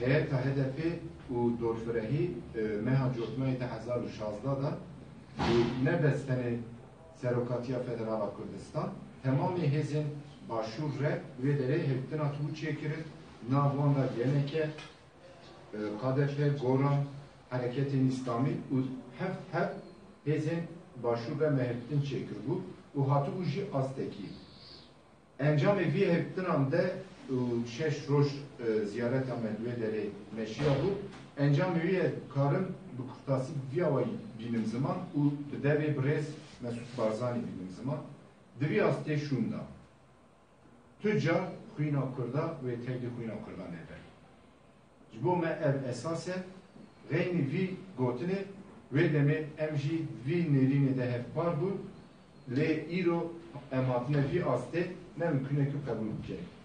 HYK HDP u Dorfrehi meha Cotma'yı da 2016'da da ne besteni Serokatiya Federala Kurdistan tamamı hezin başur re üyeleri hepten atuğu çekirir. Navanda geneke KDP Goran Hareketin İslami hep hezin başur ve mehepten çekir bu. Bu hatu uji azteki. Encam evi hepten ande şeş roj ziyaret amelüyeleri meşya bu. Encam evi karım bu kurtası viyavayı bilim zaman u deve brez Mesûd Barzanî bilim zaman. Devi azte şunda. Tüccar huyna kurda ve tevdi huyna kurda nebe. Bu me esasen gayni vi gotini ve deme emji vi nerine de hep var bu. Le iro ematine vi azte ne mümkün kabul edecek.